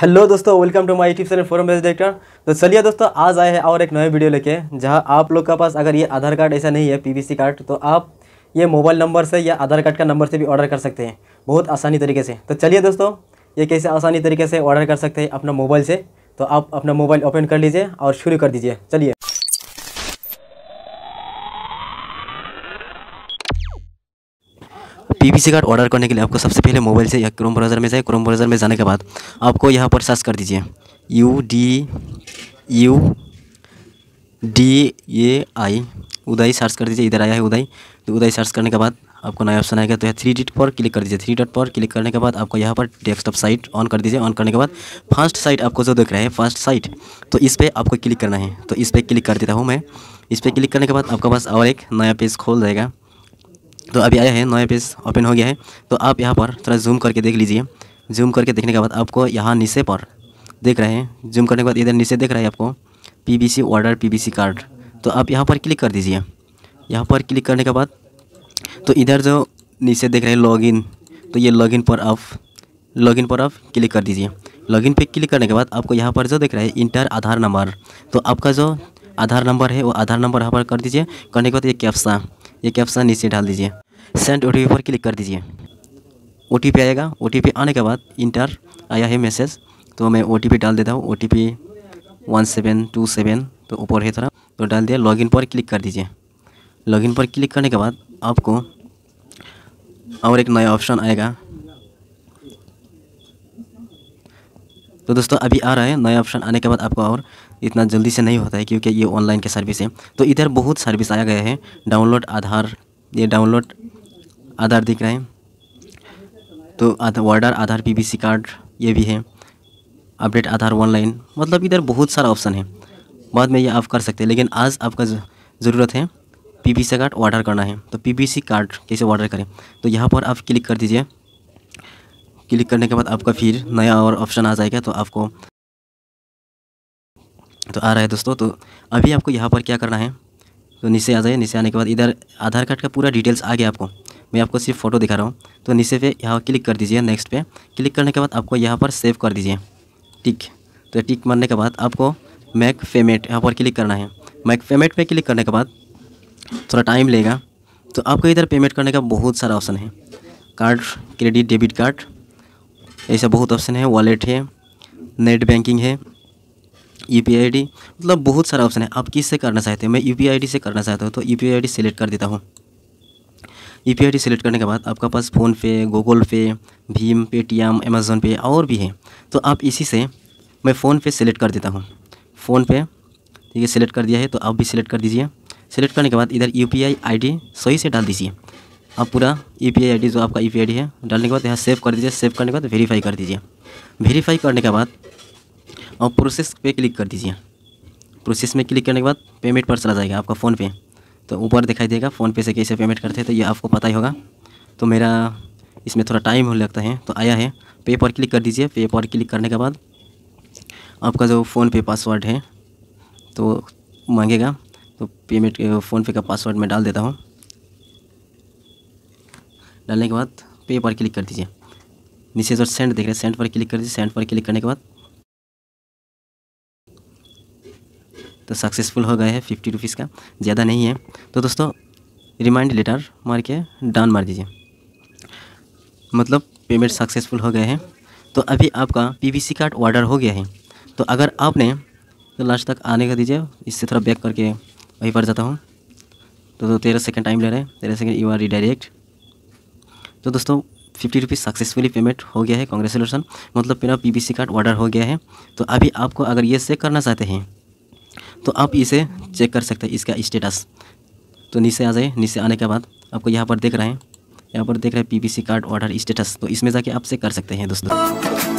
Hello दोस्तों, welcome to my YouTube channel forum best director. तो चलिए दोस्तों, आज आए हैं और एक नए वीडियो लेके, जहां आप लोग के पास अगर ये आधार कार्ड ऐसा नहीं है पीवीसी कार्ड, तो आप ये मोबाइल नंबर से या आधार कार्ड का नंबर से भी ऑर्डर कर सकते हैं बहुत आसानी तरीके से। तो चलिए दोस्तों, ये कैसे आसानी तरीके से ऑर्डर कर सकते हैं अपना मोबाइल से, तो आप अपना मोबाइल ओपन कर लीजिए और शुरू कर दीजिए। चलिए, पीवीसी कार्ड ऑर्डर करने के लिए आपको सबसे पहले मोबाइल से या क्रोम ब्राउज़र में जाए। क्रोम ब्राउज़र में जाने के बाद आपको यहाँ पर सर्च कर दीजिए UDAI उदाई सर्च कर दीजिए। इधर आया है उदाई, तो उदाई सर्च करने के बाद आपको नया ऑप्शन आएगा, तो यह 3 डॉट पर क्लिक कर दीजिए। 3 डॉट पर क्लिक करने के बाद आपको यहाँ पर डेस्कटॉप साइट ऑन कर दीजिए। ऑन करने के बाद फर्स्ट साइट आपको जो दिख रहा है फर्स्ट साइट, तो इस पर आपको क्लिक करना है। तो इस पर क्लिक कर देता हूँ मैं। इस पर क्लिक करने के बाद आपके पास और एक नया पेज खोल जाएगा। तो अभी आया है, नया पेज ओपन हो गया है। तो आप यहाँ पर थोड़ा जूम करके देख लीजिए। जूम करके देखने के बाद आपको यहाँ नीचे पर देख रहे हैं, जूम करने के बाद इधर नीचे देख रहा है आपको पीवीसी ऑर्डर पीवीसी कार्ड, तो आप यहाँ पर क्लिक कर दीजिए। यहाँ पर क्लिक करने के बाद तो इधर जो नीचे देख रहे हैं लॉगिन, तो ये लॉगिन पर आप क्लिक कर दीजिए। लॉगिन पर क्लिक करने के बाद आपको यहाँ पर जो देख रहा है इंटर आधार नंबर, तो आपका जो आधार नंबर है वो आधार नंबर यहाँ पर कर दीजिए। करने के बाद ये कैप्सा नीचे डाल दीजिए। सेंड ओटीपी पर क्लिक कर दीजिए। ओटीपी आएगा। ओटीपी आने के बाद इंटर आया है मैसेज, तो मैं ओटीपी डाल देता हूँ। ओटीपी 1727 तो ऊपर है थोड़ा, तो डाल दिया। लॉगिन पर क्लिक कर दीजिए। लॉगिन पर क्लिक करने के बाद आपको और एक नया ऑप्शन आएगा। तो दोस्तों, अभी आ रहा है नया ऑप्शन। आने के बाद आपको और इतना जल्दी से नहीं होता है क्योंकि ये ऑनलाइन की सर्विस है। तो इधर बहुत सर्विस आया गया है। डाउनलोड आधार, ये डाउनलोड आधार दिख रहा है। तो ऑर्डर आधार पीवीसी कार्ड ये भी है। अपडेट आधार ऑनलाइन, मतलब इधर बहुत सारा ऑप्शन है। बाद में ये आप कर सकते हैं, लेकिन आज आपका ज़रूरत है पीवीसी कार्ड ऑर्डर करना है। तो पीवीसी कार्ड कैसे ऑर्डर करें, तो यहाँ पर आप क्लिक कर दीजिए। क्लिक करने के बाद आपका फिर नया और ऑप्शन आ जाएगा। तो आपको तो आ रहा है दोस्तों। तो अभी आपको यहाँ पर क्या करना है, तो नीचे आ जाइए। नीचे आने के बाद इधर आधार कार्ड का पूरा डिटेल्स आ गया आपको। मैं आपको सिर्फ फ़ोटो दिखा रहा हूँ। तो नीचे पे यहाँ क्लिक कर दीजिए। नेक्स्ट पे क्लिक करने के बाद आपको यहाँ पर सेव कर दीजिए टिक। तो टिक मारने के बाद आपको मेक पेमेंट यहाँ पर क्लिक करना है। मेक पेमेंट पर क्लिक करने के बाद थोड़ा टाइम लेगा। तो आपको इधर पेमेंट करने का बहुत सारा ऑप्शन है। कार्ड, क्रेडिट, डेबिट कार्ड, ऐसा बहुत ऑप्शन है। वॉलेट है, नेट बैंकिंग है, UPI ID, मतलब बहुत सारा ऑप्शन है। आप किससे करना चाहते हैं? मैं UPI ID से करना चाहता हूँ, तो UPI ID सेलेक्ट कर देता हूँ। UPI ID सेलेक्ट करने के बाद आपका पास फ़ोनपे, गूगल पे, भीम, पेटीएम, अमेज़न पे और भी है। तो आप इसी से, मैं फ़ोनपे सेलेक्ट कर देता हूँ। फ़ोनपे ठीक है, सेलेक्ट कर दिया है। तो आप भी सेलेक्ट कर दीजिए। सेलेक्ट करने के बाद इधर UPI ID सही से डाल दीजिए। आप पूरा UPI ID जो आपका UPI ID है डालने के बाद यहाँ सेव कर दीजिए। सेव करने के बाद वेरीफाई कर दीजिए। वेरीफाई करने के बाद और प्रोसेस पे क्लिक कर दीजिए। प्रोसेस में क्लिक करने के बाद पेमेंट पर चला जाएगा आपका फ़ोनपे। तो ऊपर दिखाई देगा फ़ोनपे से कैसे पेमेंट करते हैं, तो ये आपको पता ही होगा। तो मेरा इसमें थोड़ा टाइम होने लगता है। तो आया है पे पर क्लिक कर दीजिए। पे पर क्लिक करने के बाद आपका जो फ़ोनपे पासवर्ड है तो मांगेगा। तो पेमेंट फ़ोनपे का पासवर्ड मैं डाल देता हूँ। डालने के बाद पे पर क्लिक कर दीजिए। नीचे जो सेंड देख रहे हैं, सेंड पर क्लिक कर दीजिए। सेंड पर क्लिक करने के बाद तो सक्सेसफुल हो गया है। 50 रुपीज़ का, ज़्यादा नहीं है। तो दोस्तों, रिमाइंड लेटर मार के डन मार दीजिए, मतलब पेमेंट सक्सेसफुल हो गया है। तो अभी आपका पीवीसी कार्ड ऑर्डर हो गया है। तो अगर आपने, तो लास्ट तक आने का दीजिए। इससे थोड़ा बैक करके वहीं पर जाता हूँ। तो 13 सेकेंड टाइम ले रहे हैं। 13 सेकेंड यू आर रिडायरेक्ट। तो दोस्तों, 50 रुपीज़ सक्सेसफुली पेमेंट हो गया है। कॉन्ग्रेचुलेसन, मतलब मेरा पीवीसी कार्ड ऑर्डर हो गया है। तो अभी आपको अगर ये चेक करना चाहते हैं तो आप इसे चेक कर सकते हैं, इसका स्टेटस। तो नीचे आ जाए। नीचे आने के बाद आपको यहाँ पर देख रहे हैं, यहाँ पर देख रहे हैं पीवीसी कार्ड ऑर्डर स्टेटस। तो इसमें जाके आप चेक कर सकते हैं दोस्तों।